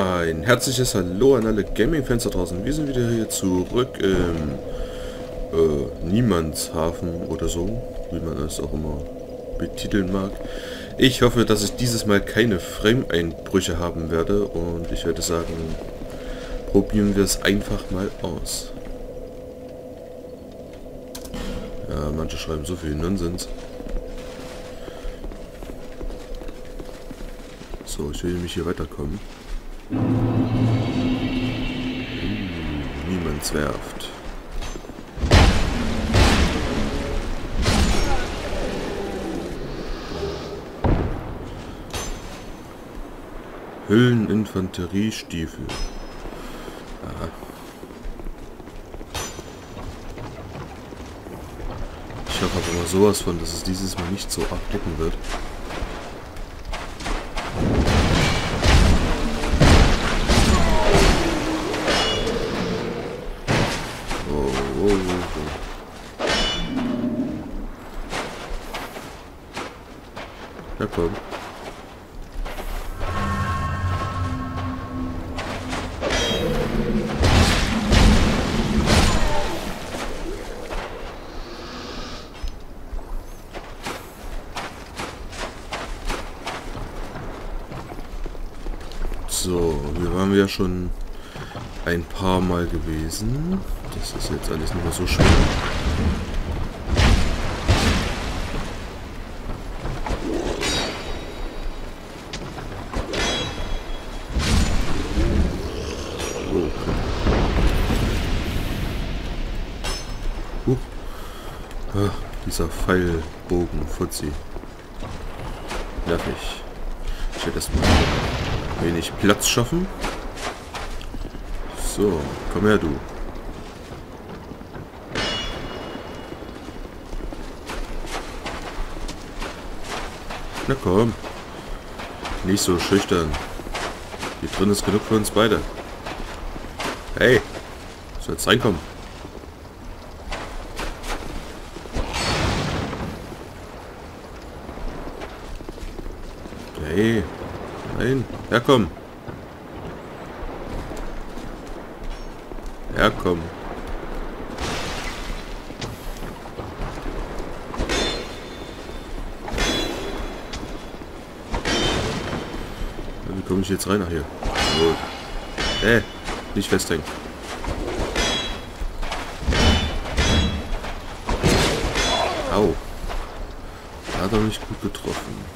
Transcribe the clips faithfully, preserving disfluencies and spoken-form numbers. Ein herzliches Hallo an alle Gaming-Fans da draußen. Wir sind wieder hier zurück im äh, Niemandshafen oder so, wie man es auch immer betiteln mag. Ich hoffe, dass ich dieses Mal keine Frame-Einbrüche haben werde und ich würde sagen, probieren wir es einfach mal aus. Ja, manche schreiben so viel Nonsens. So, ich will nämlich hier weiterkommen. Niemands Werft. Hülleninfanteriestiefel. Aha. Ich hoffe aber mal sowas von, dass es dieses Mal nicht so abdecken wird. Na komm. So, hier waren wir ja schon ein paar Mal gewesen. Das ist jetzt alles nicht mehr so schwer. Uh. Ach, dieser Pfeilbogen, Fuzzi. Nervig. Ich werde erstmal wenig Platz schaffen. So, komm her, du. Na komm. Nicht so schüchtern. Hier drin ist genug für uns beide. Hey, soll jetzt reinkommen. Hey, nein, herkommen. Herkommen. Wie komme ich jetzt rein nach hier? So. Hey. Nicht festhängen. Au. Hat er mich gut getroffen.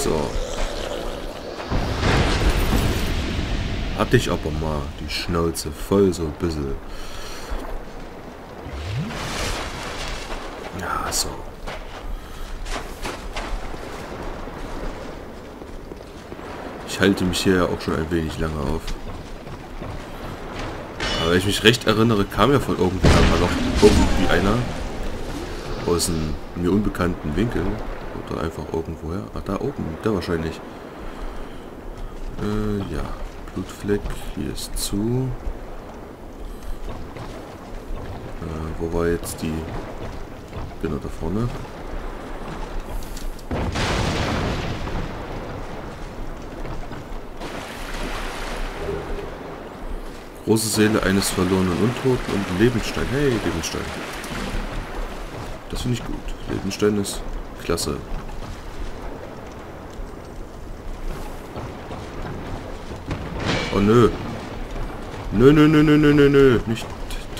So. Hatte ich aber mal die Schnauze voll so ein bisschen. Ja, so. Ich halte mich hier ja auch schon ein wenig lange auf. Aber wenn ich mich recht erinnere, kam ja von irgendwo mal noch irgendwie einer aus einem mir unbekannten Winkel. Oder einfach irgendwoher. Ach, da oben. Da wahrscheinlich. Äh, ja. Blutfleck, hier ist zu. Äh, wo war jetzt die? Genau da vorne. Große Seele eines verlorenen Untoten und Lebenstein. Hey, Lebenstein. Das finde ich gut. Lebenstein ist klasse. Oh nö. Nö, nö, nö, nö, nö, nö, nö. Nicht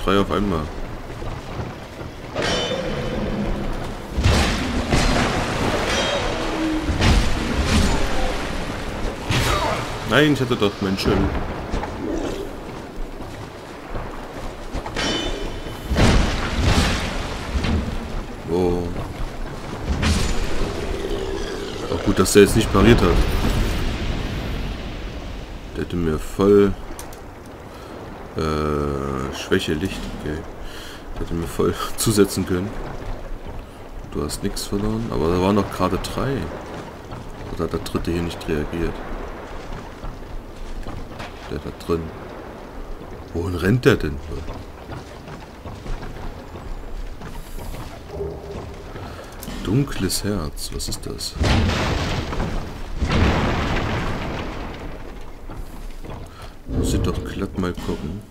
drei auf einmal. Nein, ich hatte doch meinen Schirm. Oh. Auch gut, dass der jetzt nicht pariert hat. Hätte mir voll äh, Schwäche Licht, okay. Hätte mir voll zusetzen können. Du hast nichts verloren, aber da waren noch gerade drei. da hat der dritte hier nicht reagiert. Der da drin. Wohin rennt der denn? Dunkles Herz, was ist das? Muss ich doch glatt mal gucken.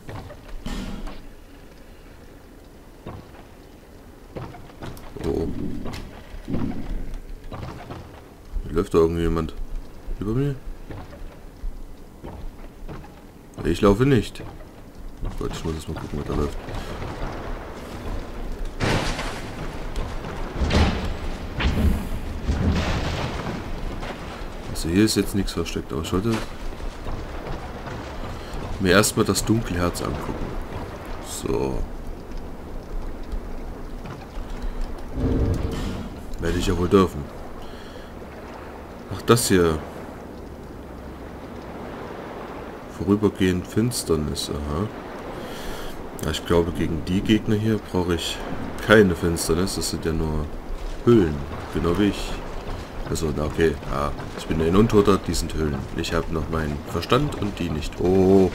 Oh. Hier läuft da irgendjemand über mir? Ich laufe nicht. Oh Gott, ich muss jetzt mal gucken, was da läuft. Also hier ist jetzt nichts versteckt, aber ich wollte mir erstmal das Dunkelherz angucken. So. Werde ich ja wohl dürfen. Ach, das hier. Vorübergehend Finsternis, aha. Ja, ich glaube, gegen die Gegner hier brauche ich keine Finsternis. Das sind ja nur Höhlen, genau wie ich. Also, na okay, ja, ich bin ein Untoter, die sind Höhlen. Ich habe noch meinen Verstand und die nicht. Oh,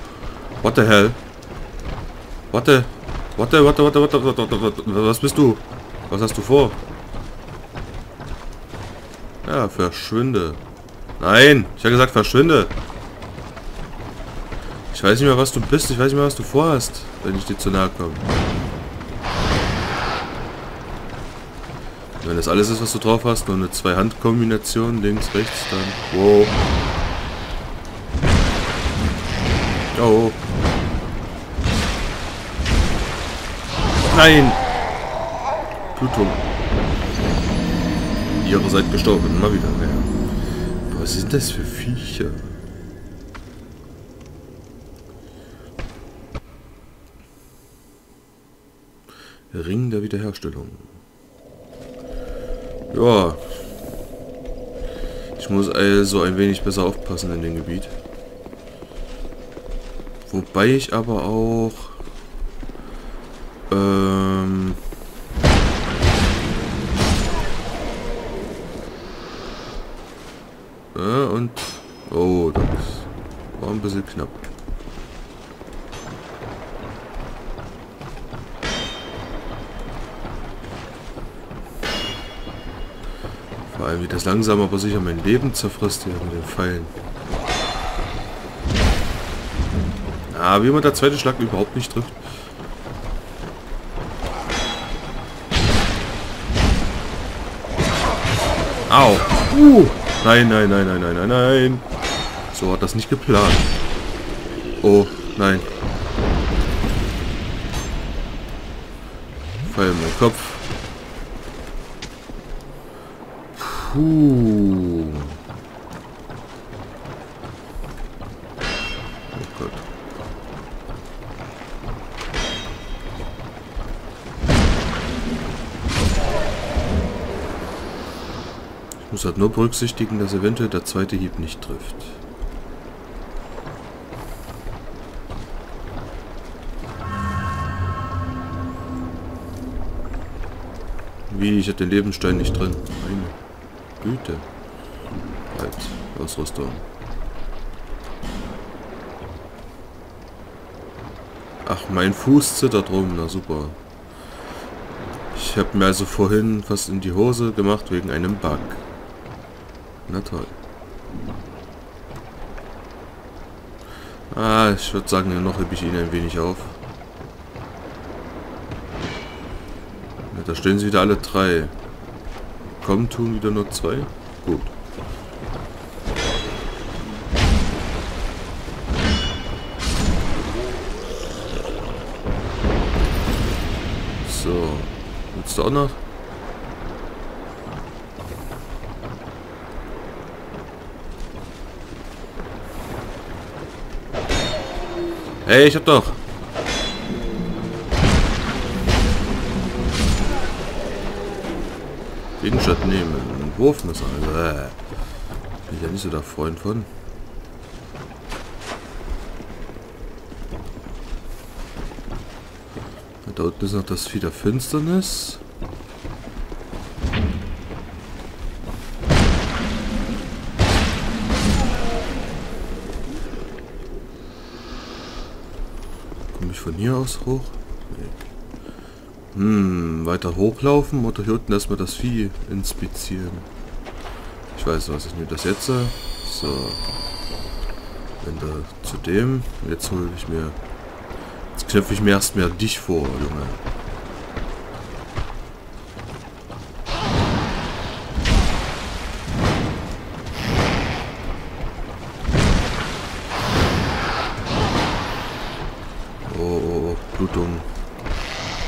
what the hell? What the, what the, what the, what the, what the, what the, what the, was bist du? Was hast du vor? Ja, verschwinde. Nein, ich habe gesagt, verschwinde. Ich weiß nicht mehr, was du bist, ich weiß nicht mehr, was du vorhast, wenn ich dir zu nahe komme. Wenn das alles ist, was du drauf hast, nur eine Zwei-Hand-Kombination, links, rechts, dann... Wow. Oh. Nein! Pluto. Ihr seid gestorben, mal wieder mehr. Boah, was sind das für Viecher? Ring der Wiederherstellung. Ja. Ich muss also ein wenig besser aufpassen in dem Gebiet. Wobei ich aber auch... Ähm... Ja, und... Oh, das war ein bisschen knapp. Vor allem, wie das langsam aber sicher mein Leben zerfrisst hier mit den Pfeilen. Ah, wie man der zweite Schlag überhaupt nicht trifft. Au! Uh! Nein, nein, nein, nein, nein, nein, nein! So hat das nicht geplant. Oh, nein. Pfeil in meinen Kopf. Puh. Oh Gott. Ich muss halt nur berücksichtigen, dass eventuell der zweite Hieb nicht trifft. Wie, ich hatte den Lebensstein nicht drin. Meine Güte. Halt, Ausrüstung. Ach, mein Fuß zittert rum, na super. Ich habe mir also vorhin fast in die Hose gemacht wegen einem Bug. Na toll. Ah, ich würde sagen, noch hebe ich ihn ein wenig auf. Na, da stehen sie wieder alle drei. Kommen tun wieder nur zwei? Gut. So. Willst du auch noch? Hey, ich hab doch! Gegenstand nehmen. Ein Wurfmesser. Also, äh, bin ich ja nicht so der Freund von. Da unten ist noch das Vieh der Finsternis. ich von hier aus hoch? Nee. Hm, weiter hochlaufen oder hier unten erstmal das Vieh inspizieren? Ich weiß nicht, was ich mir das jetzt sage. So. Wenn da zu dem. Jetzt hole ich mir. Jetzt knöpfe ich mir erst mehr dich vor, Junge.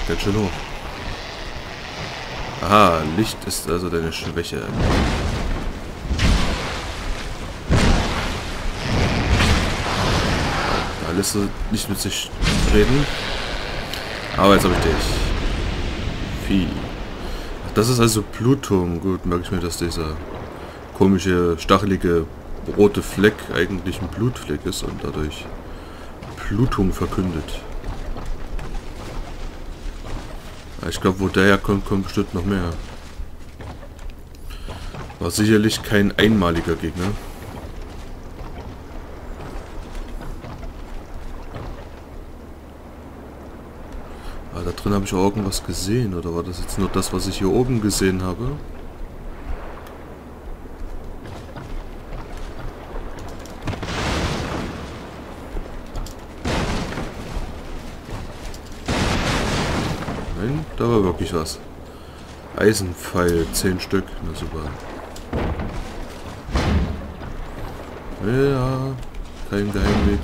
Ganz schön hoch. Aha, Licht ist also deine Schwäche. Da lässt du nicht mit sich reden. Aber jetzt habe ich dich. Vieh. Ach, das ist also Pluton. Gut, merke ich mir, dass dieser komische, stachelige, rote Fleck eigentlich ein Blutfleck ist und dadurch Pluton verkündet. Ich glaube, wo der herkommt, kommt bestimmt noch mehr. War sicherlich kein einmaliger Gegner. Ah, da drin habe ich auch irgendwas gesehen. Oder war das jetzt nur das, was ich hier oben gesehen habe? Da war wirklich was. Eisenpfeil, zehn Stück. Na super. Ja, kein Geheimweg.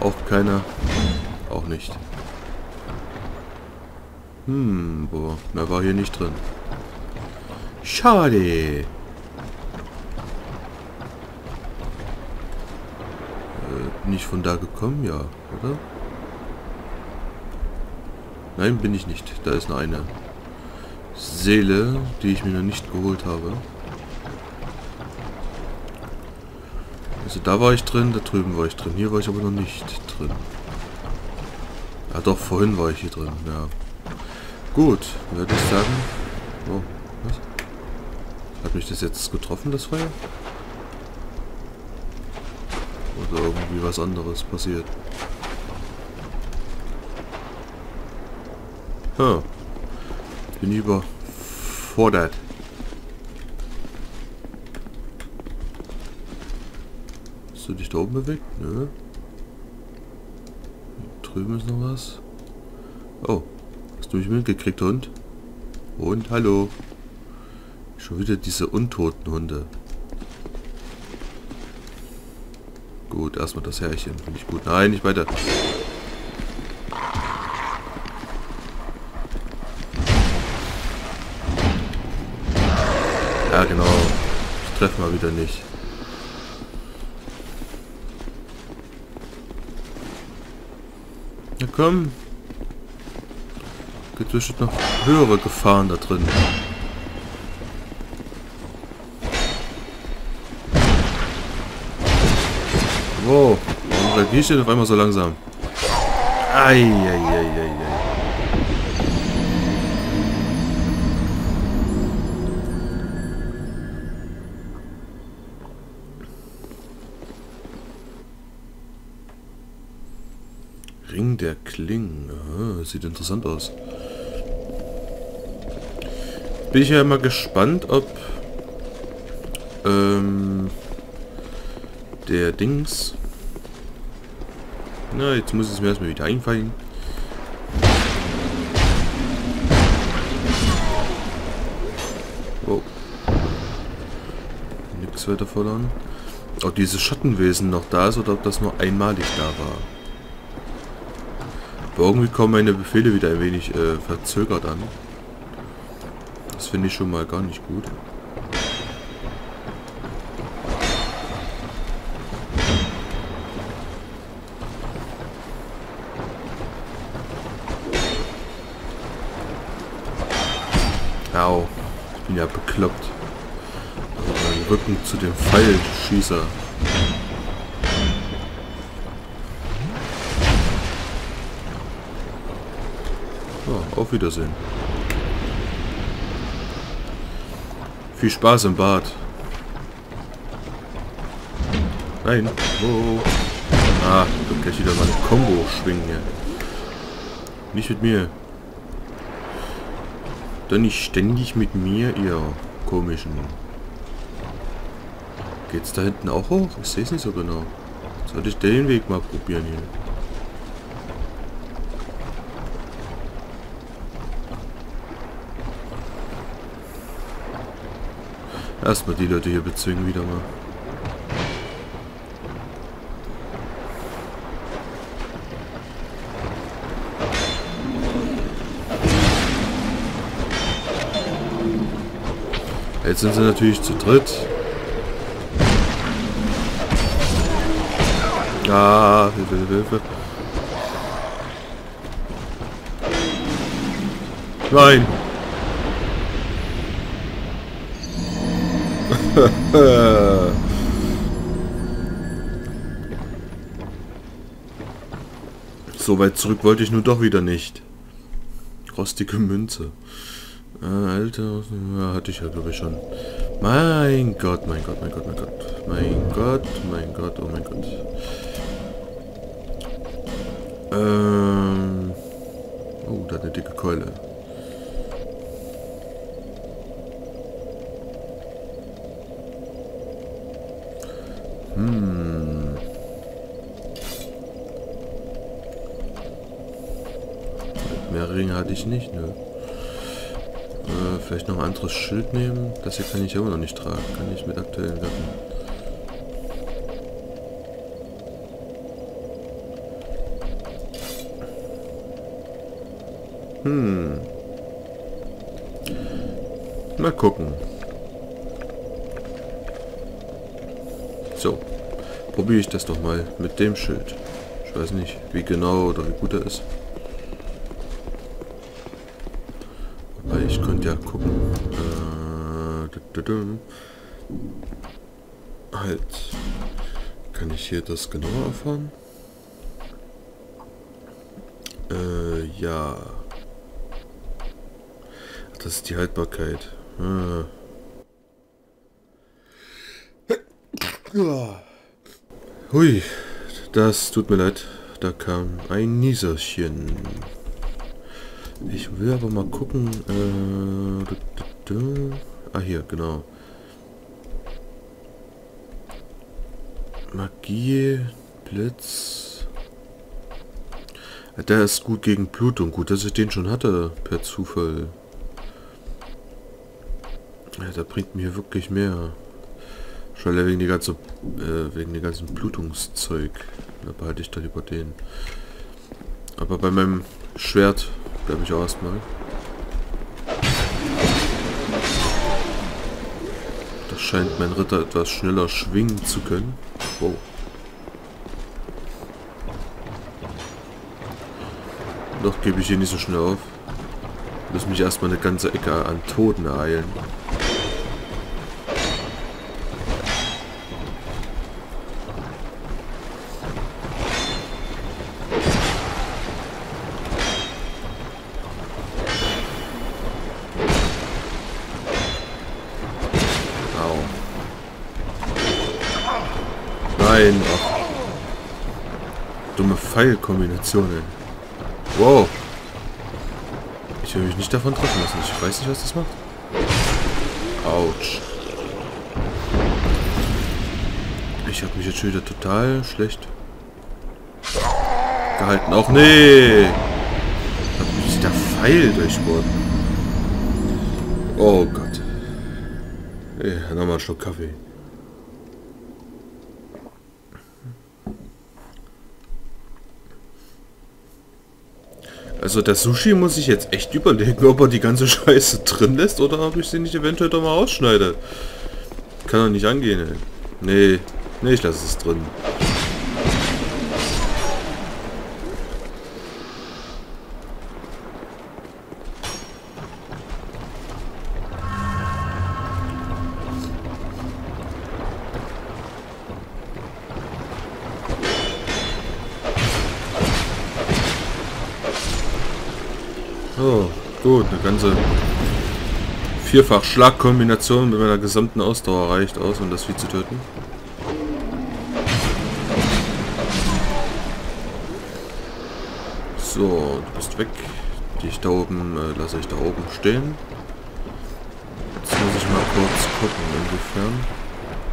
Auch keiner. Auch nicht. Hm, boah. Mehr war hier nicht drin. Schade. Äh, nicht von da gekommen, ja, oder? Nein, bin ich nicht. Da ist noch eine Seele, die ich mir noch nicht geholt habe. Also da war ich drin, da drüben war ich drin. Hier war ich aber noch nicht drin. Ja doch, vorhin war ich hier drin, ja. Gut, würde ich sagen... Oh, was? Hat mich das jetzt getroffen, das Feuer? Oder irgendwie was anderes passiert? Huh. Bin ich überfordert. Hast du dich da oben bewegt? Nö. Hier drüben ist noch was. Oh. Hast du mich mitgekriegt, Hund? Und hallo. Schon wieder diese untoten Hunde. Gut, erstmal das Herrchen. Finde ich gut. Nein, nicht weiter. Ja genau, ich treffe mal wieder nicht. Na komm. Gibt bestimmt noch höhere Gefahren da drin. Wow, warum reagiere ich denn auf einmal so langsam? Eieieiei. Ring der Klingen. Ah, sieht interessant aus. Bin ich ja mal gespannt, ob ähm, der Dings... Na, jetzt muss es mir erstmal wieder einfallen. Oh. Nix weiter verloren. Ob dieses Schattenwesen noch da ist oder ob das nur einmalig da war. Aber irgendwie kommen meine Befehle wieder ein wenig äh, verzögert an. Das finde ich schon mal gar nicht gut. Au. Ich bin ja bekloppt. Also mein Rücken zu dem Pfeilschießer. Auf Wiedersehen. Viel Spaß im Bad. Nein. Oh. Ah, ich kann gleich wieder meine Combo schwingen hier. Nicht mit mir. Dann nicht ständig mit mir, ihr komischen. Geht's da hinten auch hoch? Ich sehe es nicht so genau. Sollte ich den Weg mal probieren hier? Erstmal die Leute hier bezwingen wieder mal. Jetzt sind sie natürlich zu dritt. Ah, Hilfe, Hilfe, Hilfe. Nein! So weit zurück wollte ich nun doch wieder nicht. Rostige Münze. Alter, hatte ich ja glaube ich schon. Mein Gott, mein Gott, mein Gott, mein Gott. Mein Gott, mein Gott, oh mein Gott. Ähm. Oh, da hat eine dicke Keule. Hm. Mehr Ringe hatte ich nicht, ne? Äh, vielleicht noch ein anderes Schild nehmen. Das hier kann ich ja immer noch nicht tragen. Kann ich mit aktuellen Waffen. Hm. Mal gucken. So, probiere ich das doch mal mit dem Schild. Ich weiß nicht, wie genau oder wie gut er ist. Aber ich könnte ja gucken. Äh, halt. Kann ich hier das genauer erfahren? Äh, ja. Das ist die Haltbarkeit. Ah. Hui, das tut mir leid. Da kam ein Nieserchen. Ich will aber mal gucken. Äh, ah, hier, genau. Magie, Blitz. Der ist gut gegen Blutung. Gut, dass ich den schon hatte, per Zufall. Ja, da bringt mir wirklich mehr. Schon wegen die ganze, äh, wegen dem ganzen Blutungszeug. Da behalte ich da lieber den. Aber bei meinem Schwert bleibe ich auch erstmal. Das scheint mein Ritter etwas schneller schwingen zu können. Wow. Doch gebe ich hier nicht so schnell auf. Muss mich erstmal eine ganze Ecke an Toten ereilen. Nein, ach. Dumme Pfeilkombinationen. Wow. Ich will mich nicht davon treffen lassen. Ich weiß nicht, was das macht. Autsch. Ich habe mich jetzt schon wieder total schlecht gehalten. Auch nee. Hat mich der Pfeil durchbohrt. Oh Gott. Ey, nochmal einen Schluck Kaffee. Also der Sushi muss ich jetzt echt überlegen, ob er die ganze Scheiße drin lässt oder ob ich sie nicht eventuell doch mal ausschneide. Kann doch nicht angehen, ey. Nee, nee, ich lasse es drin. So, gut, eine ganze Vierfach-Schlag-Kombination mit meiner gesamten Ausdauer reicht aus, um das Vieh zu töten. So, du bist weg. Dich da oben äh, lasse ich da oben stehen. Jetzt muss ich mal kurz gucken, inwiefern.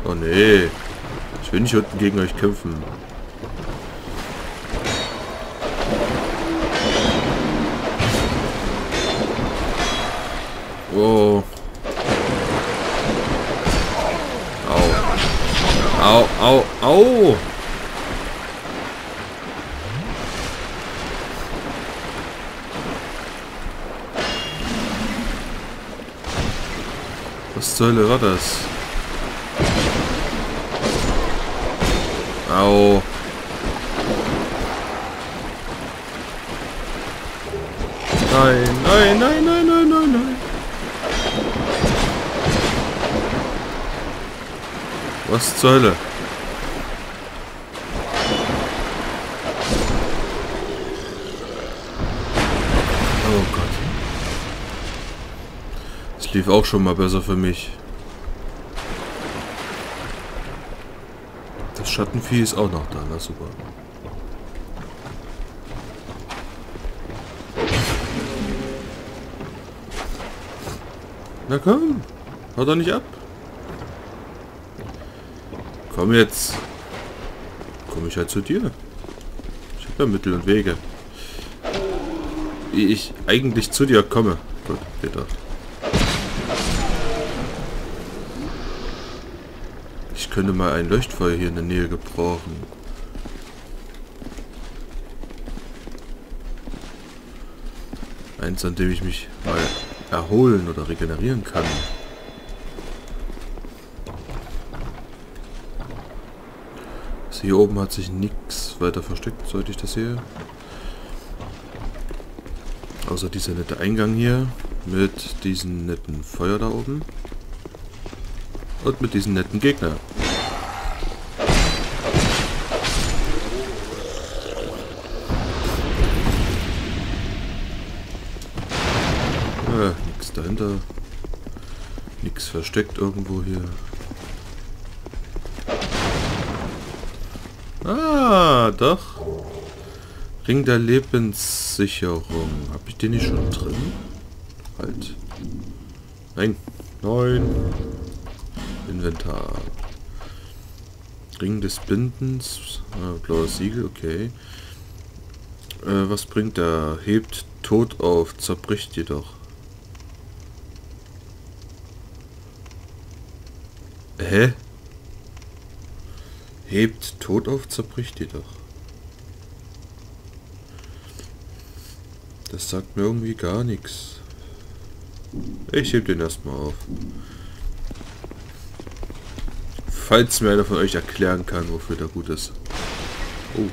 Oh nee. Ich will nicht unten gegen euch kämpfen. Wow. Au. Au, au, au. Was zur Hölle war das? Au. Nein, nein, nein, nein, nein, nein, nein. Was zur Hölle? Oh Gott. Das lief auch schon mal besser für mich. Das Schattenvieh ist auch noch da, na super. Na komm, haut doch nicht ab. Komm jetzt. Komm ich halt zu dir. Ich habe ja Mittel und Wege. Wie ich eigentlich zu dir komme. Gut, geht doch. Ich könnte mal ein Leuchtfeuer hier in der Nähe gebrauchen. Eins, an dem ich mich mal erholen oder regenerieren kann. Hier oben hat sich nichts weiter versteckt, sollte ich das hier. Außer dieser nette Eingang hier mit diesem netten Feuer da oben. Und mit diesem netten Gegner. Ja, nichts dahinter. Nichts versteckt irgendwo hier. Ah, doch. Ring der Lebenssicherung. Hab ich den nicht schon drin? Halt. Nein. Nein. Inventar. Ring des Bindens. Ah, blaues Siegel, okay. Äh, was bringt er? Hebt Tod auf, zerbricht jedoch. Hä? Hebt Tod auf, zerbricht jedoch. Das sagt mir irgendwie gar nichts. Ich heb den erstmal auf. Falls mir einer von euch erklären kann, wofür der gut ist. Oh.